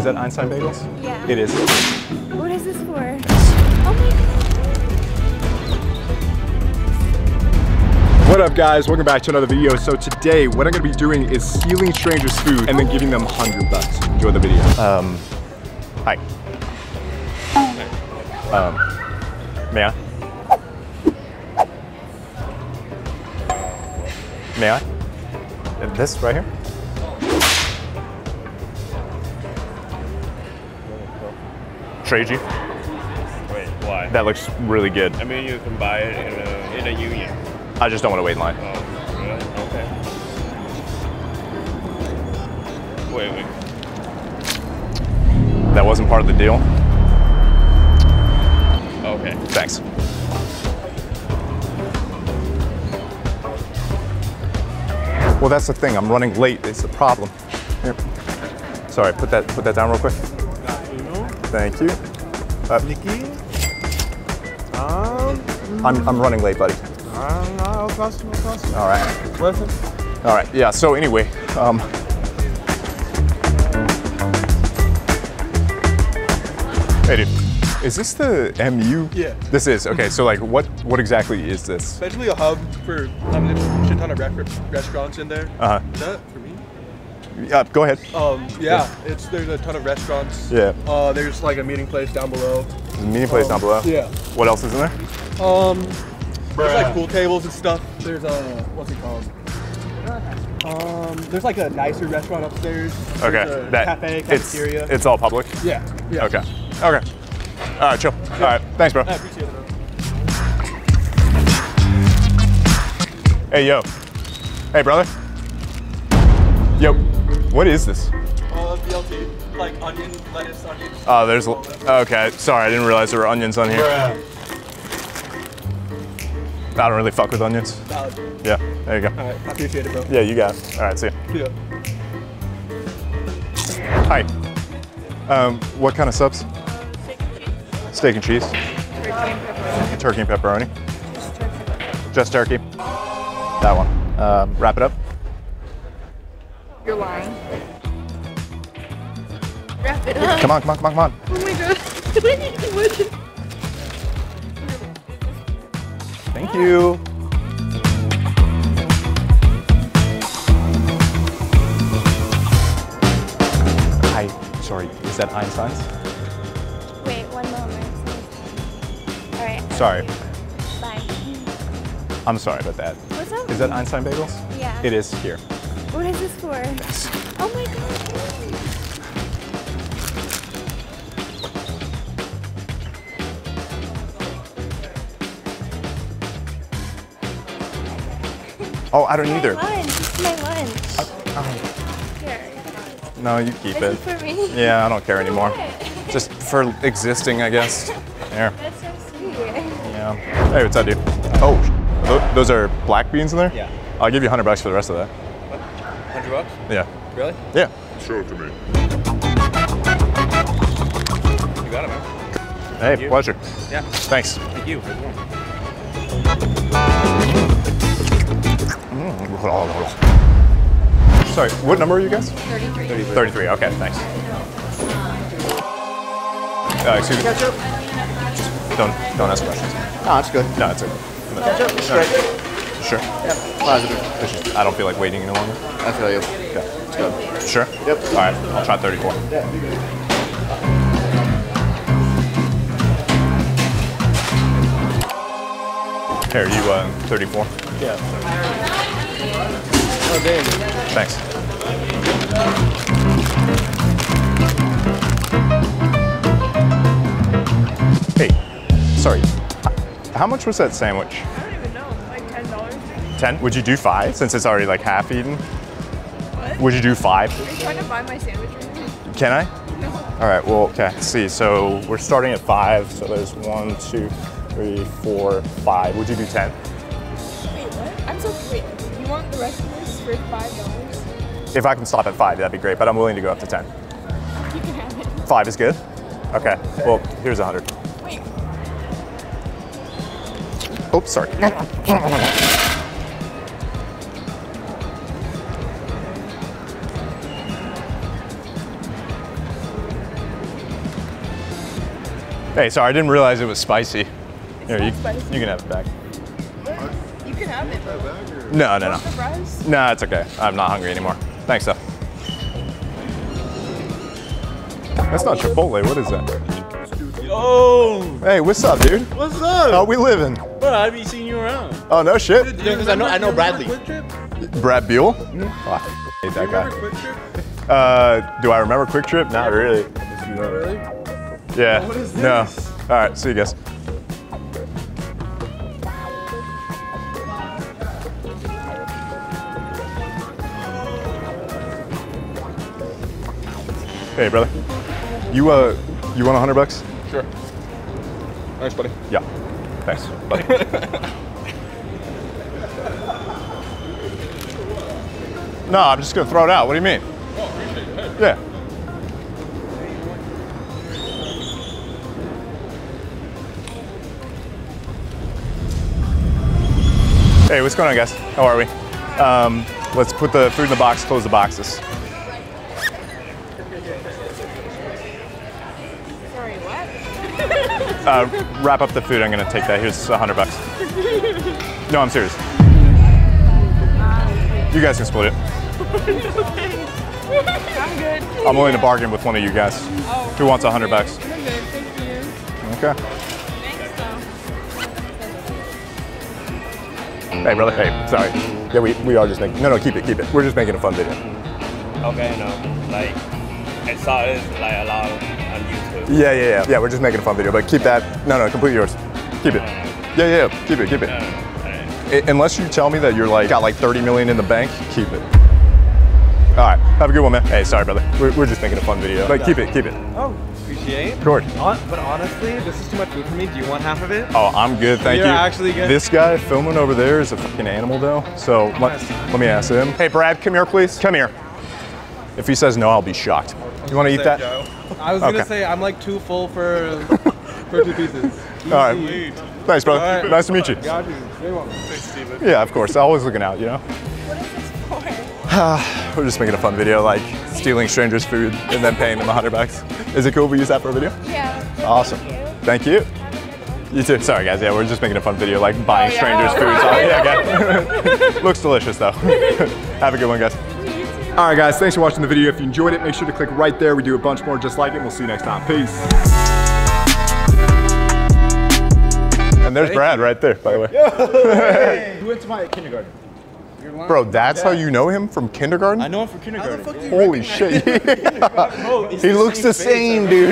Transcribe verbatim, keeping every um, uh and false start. Is that Einstein Bagels? Yeah. It is. What is this for? Oh my God. What up, guys? Welcome back to another video. So today, what I'm gonna be doing is stealing strangers' food and then giving them a hundred bucks. Enjoy the video. Um, hi. Um, may I? May I? This right here? Trade you? Wait, why? That looks really good. I mean, you can buy it in a, in a union. I just don't want to wait in line. Oh, really? Okay. Wait, wait. That wasn't part of the deal. Okay. Thanks. Well, that's the thing. I'm running late. It's a problem. Here. Sorry. Put that. Put that down real quick. Thank you. Uh, Nikki. Um, I'm I'm running late, buddy. Uh, no, cost you, cost you. All right. Listen. All right. Yeah. So anyway. Um, hey, dude. Is this the M U? Yeah. This is, okay, so like what, what exactly is this? Basically a hub for, um, there's a shit ton of restaurants in there. Uh-huh. Is that for me? Yeah, go ahead. Um, yeah, yes. it's, there's a ton of restaurants. Yeah. Uh, there's like a meeting place down below. There's a meeting place um, down below? Yeah. What else is in there? Um, Bruh. There's like pool tables and stuff. There's a, what's it called? Um, there's like a nicer restaurant upstairs. Okay. There's a that, cafe, cafeteria. It's, it's all public? Yeah. Yeah. Okay. Okay. All right, chill. Yeah. All right, thanks, bro. I appreciate it, bro. Hey, yo. Hey, brother. Yo, what is this? Uh, B L T, like onion, lettuce, onions. Oh, uh, there's, okay, sorry, I didn't realize there were onions on here. I don't really fuck with onions. Valid. Yeah, there you go. All right, I appreciate it, bro. Yeah, you got it. All right, see ya. See ya. Hi. Um, what kind of subs? Steak and cheese. Turkey and pepperoni. Just turkey. Just turkey. That one. Um, wrap it up. You're lying. Wrap it up. Come on, come on, come on, come on. Oh my God. Thank you. Hi. Sorry, is that Einstein's? Sorry. Bye. I'm sorry about that. What's up? Is that Einstein Bagels? Yeah. It is here. What is this for? Yes. Oh my God. Oh, I don't either. My lunch. It's my lunch. I, oh. Here. No, you keep this it. Is for me? Yeah, I don't care anymore. Just for existing, I guess. Here. That's so sweet. Hey, what's up, dude? Oh, th those are black beans in there? Yeah. I'll give you a hundred bucks for the rest of that. What? a hundred bucks? Yeah. Really? Yeah. Show it to me. You got it, man. Hey, Thank pleasure. You. Yeah. Thanks. Thank you. Sorry, what number are you guys? thirty-three. thirty-three, thirty-three. Okay, thanks. Uh, excuse me. Ketchup? Don't, don't ask questions. No, it's good. No, it's okay. No. Ketchup? No. Straight. Sure? Yep. Positive. I don't feel like waiting any longer. I feel you. Okay. It's good. Sure? Yep. All right. I'll try thirty-four. Yeah, be good. Here, you uh, thirty-four? Yeah. Oh, damn. Thanks. Hey, sorry. How much was that sandwich? I don't even know, like ten dollars. ten? Would you do five since it's already like half eaten? What? Would you do five? Are you trying to buy my sandwich right now? Can I? No. All right, well, okay, let's see. So we're starting at five, so there's one, two, three, four, five. Would you do ten? Wait, what? I'm so wait, you want the rest of this for five dollars? If I can stop at five, that'd be great, but I'm willing to go up to ten. You can have it. Five is good? Okay, okay. Well, here's a hundred. Oops, sorry. Hey, sorry, I didn't realize it was spicy. It's Here, not you, spicy. You can have it back. What? You can have it. Back, no, no, no. Fries? No, it's okay. I'm not hungry anymore. Thanks, though. That's not Chipotle. What is that? Oh! Hey, what's up, dude? What's up? How we living? Bro, I haven't seen you around. Oh, no shit. Dude, yeah, because I know, I know Bradley. Brad Buell? Mm-hmm. Oh, I hate that guy. Quick Trip? Uh, do I remember Quick Trip? Not really. Not really? Yeah. What is this? No. All right, see you guys. Hey, brother. You uh, you want a hundred bucks? Sure. Thanks, buddy. Yeah. Thanks, buddy. No, I'm just gonna throw it out. What do you mean? Oh, appreciate it. Hey. Yeah. Hey, what's going on, guys? How are we? Um, let's put the food in the box, close the boxes. Sorry, what? uh, wrap up the food. I'm gonna take that. Here's a hundred bucks. No, I'm serious. You guys can split it. I'm good. I'm willing to bargain with one of you guys. Oh, who wants a hundred bucks? I'm good. Thank you. Okay. Hey, brother. Hey, sorry. Yeah, we, we are just making... No, no, keep it, keep it. We're just making a fun video. Okay, no. Like, I saw it, like, a lot on YouTube. Yeah, yeah, yeah. Yeah, we're just making a fun video, but keep that... No, no, complete yours. Keep it. Yeah, yeah, yeah. Keep it, keep it. Yeah, right. Unless you tell me that you're, like, got, like, thirty million in the bank, keep it. All right. Have a good one, man. Hey, sorry, brother. We're, we're just making a fun video. Like, keep it, keep it. Oh. Appreciate. Of course. But honestly, this is too much food for me. Do you want half of it? Oh, I'm good, thank You're you. You're actually good. This guy filming over there is a fucking animal, though. So let, let me ask him. Hey, Brad, come here, please. Come here. If he says no, I'll be shocked. You want to eat that? Joe. I was okay. gonna say I'm like too full for for two pieces. Easy. All right. Thanks, brother. All right. Nice to meet you. Got you. Thanks, Steven. Yeah, of course. Always looking out, you know. What is this for? We're just making a fun video, like stealing strangers' food and then paying them a hundred bucks. Is it cool if we use that for a video? Yeah. Awesome. Thank you. Thank you. You too. Sorry guys, yeah, we're just making a fun video like buying oh, yeah. strangers' food. So, yeah, guys. Looks delicious though. Have a good one, guys. All right guys, thanks for watching the video. If you enjoyed it, make sure to click right there. We do a bunch more just like it. We'll see you next time. Peace. And there's Brad right there, by the way. Hey. Who went to my kindergarten? Bro, that's yeah. how you know him from kindergarten? I know him from kindergarten. How the fuck do you Holy shit. Yeah. Bro, he looks the same, dude.